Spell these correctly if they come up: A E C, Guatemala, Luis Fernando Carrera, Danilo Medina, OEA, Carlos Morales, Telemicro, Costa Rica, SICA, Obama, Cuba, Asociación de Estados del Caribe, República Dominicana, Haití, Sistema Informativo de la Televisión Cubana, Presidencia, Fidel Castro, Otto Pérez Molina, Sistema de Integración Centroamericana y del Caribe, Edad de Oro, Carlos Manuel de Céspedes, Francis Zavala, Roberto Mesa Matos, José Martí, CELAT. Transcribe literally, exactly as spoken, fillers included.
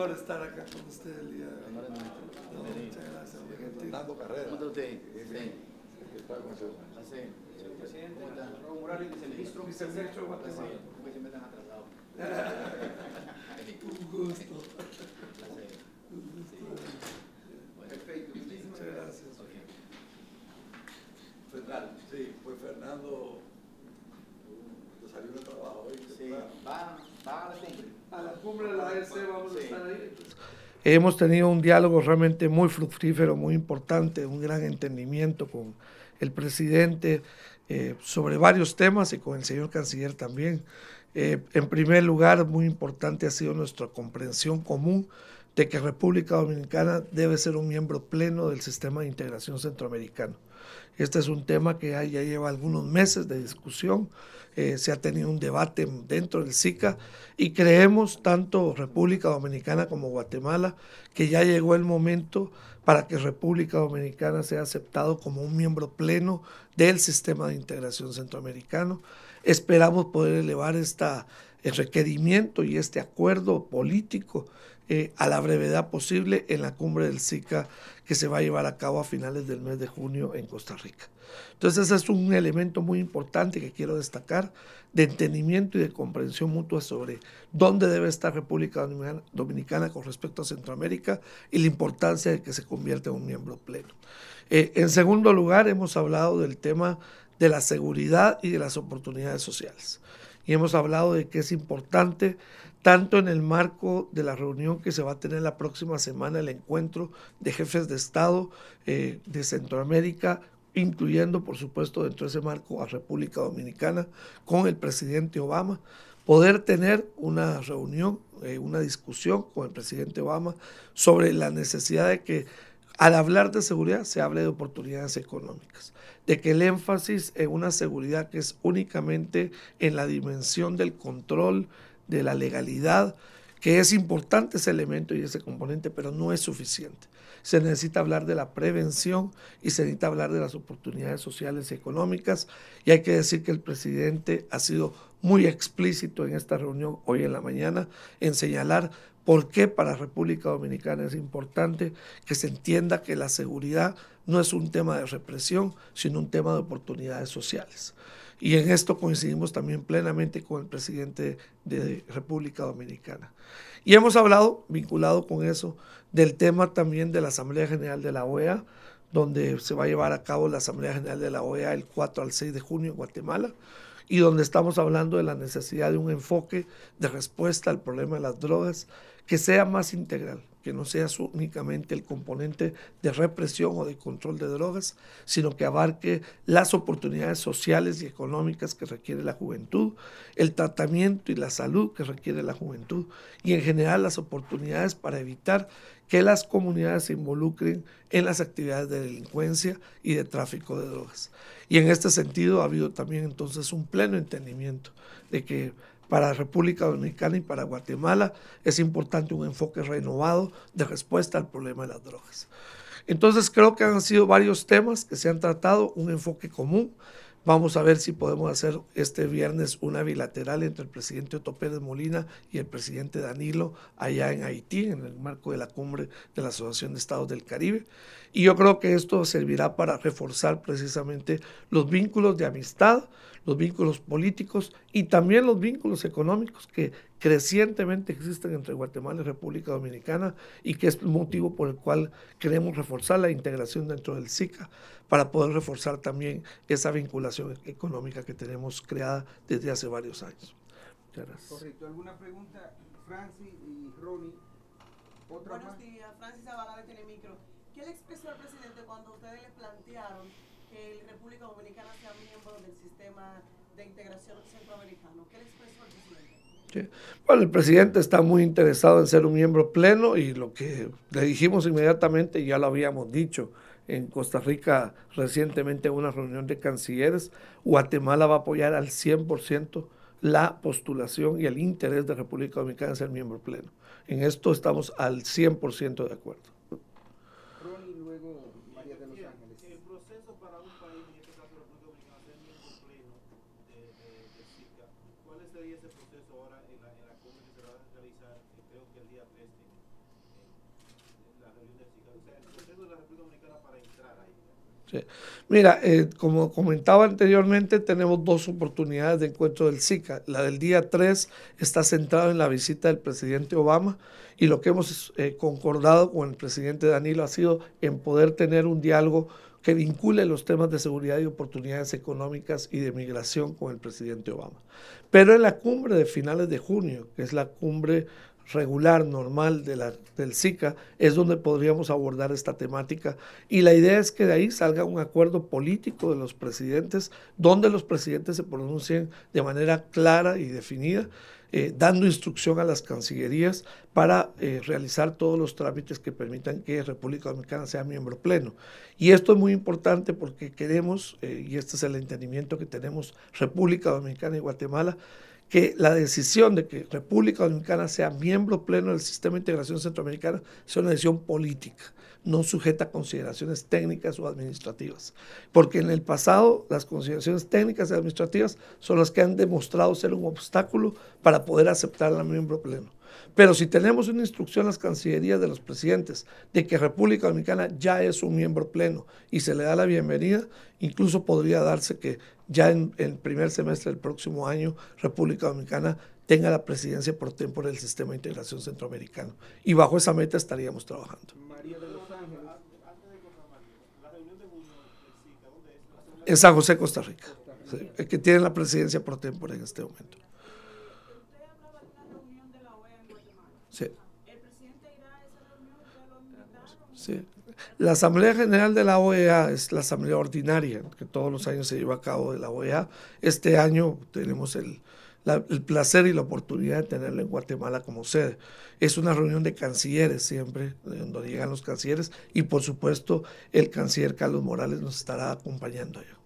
honor estar acá con usted el día de hoy. No, muchas gracias. Luis Fernando Carrera. ¿Cómo está usted? Bien. Señor presidente, Carlos Morales, viceministro. Viceministro de Guatemala. Porque siempre están atrasados. Un gusto. Perfecto. Muchas gracias. Fernando. Sí, pues Fernando salió de trabajo hoy. Sí, va, va a la cumbre. A la cumbre de la A E C vamos a estar ahí. Hemos tenido un diálogo realmente muy fructífero, muy importante, un gran entendimiento con el presidente eh, sobre varios temas y con el señor canciller también. Eh, en primer lugar, muy importante ha sido nuestra comprensión común de que República Dominicana debe ser un miembro pleno del sistema de integración centroamericano. Este es un tema que ya lleva algunos meses de discusión, eh, se ha tenido un debate dentro del SICA y creemos tanto República Dominicana como Guatemala que ya llegó el momento para que República Dominicana sea aceptado como un miembro pleno del sistema de integración centroamericano. Esperamos poder elevar esta, el requerimiento y este acuerdo político Eh, a la brevedad posible en la cumbre del SICA que se va a llevar a cabo a finales del mes de junio en Costa Rica. Entonces, es un elemento muy importante que quiero destacar de entendimiento y de comprensión mutua sobre dónde debe estar República Dominicana con respecto a Centroamérica y la importancia de que se convierta en un miembro pleno. Eh, en segundo lugar, hemos hablado del tema de la seguridad y de las oportunidades sociales. Y hemos hablado de que es importante, tanto en el marco de la reunión que se va a tener la próxima semana, el encuentro de jefes de Estado eh, de Centroamérica, incluyendo, por supuesto, dentro de ese marco a República Dominicana con el presidente Obama, poder tener una reunión, eh, una discusión con el presidente Obama sobre la necesidad de que, al hablar de seguridad, se habla de oportunidades económicas, de que el énfasis en una seguridad que es únicamente en la dimensión del control, de la legalidad, que es importante ese elemento y ese componente, pero no es suficiente. Se necesita hablar de la prevención y se necesita hablar de las oportunidades sociales y económicas, y hay que decir que el presidente ha sido muy explícito en esta reunión hoy en la mañana en señalar por qué para República Dominicana es importante que se entienda que la seguridad no es un tema de represión, sino un tema de oportunidades sociales. Y en esto coincidimos también plenamente con el presidente de República Dominicana. Y hemos hablado, vinculado con eso, del tema también de la Asamblea General de la O E A, donde se va a llevar a cabo la Asamblea General de la O E A el cuatro al seis de junio en Guatemala, y donde estamos hablando de la necesidad de un enfoque de respuesta al problema de las drogas que sea más integral, que no sea únicamente el componente de represión o de control de drogas, sino que abarque las oportunidades sociales y económicas que requiere la juventud, el tratamiento y la salud que requiere la juventud, y en general las oportunidades para evitar que las comunidades se involucren en las actividades de delincuencia y de tráfico de drogas. Y en este sentido ha habido también entonces un pleno entendimiento de que para República Dominicana y para Guatemala es importante un enfoque renovado de respuesta al problema de las drogas. Entonces creo que han sido varios temas que se han tratado, un enfoque común. Vamos a ver si podemos hacer este viernes una bilateral entre el presidente Otto Pérez Molina y el presidente Danilo allá en Haití, en el marco de la cumbre de la Asociación de Estados del Caribe. Y yo creo que esto servirá para reforzar precisamente los vínculos de amistad, los vínculos políticos y también los vínculos económicos que crecientemente existen entre Guatemala y República Dominicana y que es el motivo por el cual queremos reforzar la integración dentro del SICA para poder reforzar también esa vinculación económica que tenemos creada desde hace varios años. Gracias. Correcto. ¿Alguna pregunta, Francis y Ronnie? ¿Otra Buenos más? días, Francis Zavala de Telemicro. ¿Qué le expresó al presidente cuando ustedes le plantearon que la República Dominicana sea miembro del sistema de integración centroamericano? ¿Qué le expresó al presidente? Sí. Bueno, el presidente está muy interesado en ser un miembro pleno y lo que le dijimos inmediatamente, ya lo habíamos dicho en Costa Rica recientemente en una reunión de cancilleres, Guatemala va a apoyar al cien por ciento la postulación y el interés de República Dominicana en ser miembro pleno. En esto estamos al cien por ciento de acuerdo. Ronnie, luego María de los Ángeles. El proceso para un país, en este caso República Dominicana, ser miembro pleno de SICA, ¿cuál sería ese proceso ahora en la cumbre que se va a realizar, creo que el día tres de junio? la reunión del SICA. O sea, el proceso de la República Dominicana para entrar ahí. Sí. Mira, eh, como comentaba anteriormente, tenemos dos oportunidades de encuentro del SICA. La del día tres está centrada en la visita del presidente Obama, y lo que hemos eh, concordado con el presidente Danilo ha sido en poder tener un diálogo que vincule los temas de seguridad y oportunidades económicas y de migración con el presidente Obama. Pero en la cumbre de finales de junio, que es la cumbre regular, normal de la, del SICA, es donde podríamos abordar esta temática, y la idea es que de ahí salga un acuerdo político de los presidentes, donde los presidentes se pronuncien de manera clara y definida, eh, dando instrucción a las cancillerías para eh, realizar todos los trámites que permitan que República Dominicana sea miembro pleno. Y esto es muy importante porque queremos, eh, y este es el entendimiento que tenemos República Dominicana y Guatemala, que la decisión de que República Dominicana sea miembro pleno del Sistema de Integración Centroamericana sea una decisión política, no sujeta a consideraciones técnicas o administrativas. Porque en el pasado las consideraciones técnicas y administrativas son las que han demostrado ser un obstáculo para poder aceptar la miembro pleno. Pero si tenemos una instrucción a las cancillerías de los presidentes de que República Dominicana ya es un miembro pleno y se le da la bienvenida, incluso podría darse que ya en el primer semestre del próximo año República Dominicana tenga la presidencia por tiempo del Sistema de Integración Centroamericano. Y bajo esa meta estaríamos trabajando. María de los Ángeles, la reunión de junio del SICA, en San José, Costa Rica, sí, que tiene la presidencia por tiempo en este momento. Sí. ¿El presidente irá a esa reunión? Sí. La Asamblea General de la O E A es la asamblea ordinaria que todos los años se lleva a cabo de la O E A. Este año tenemos el, la, el placer y la oportunidad de tenerla en Guatemala como sede. Es una reunión de cancilleres siempre, donde llegan los cancilleres, y por supuesto el canciller Carlos Morales nos estará acompañando allá.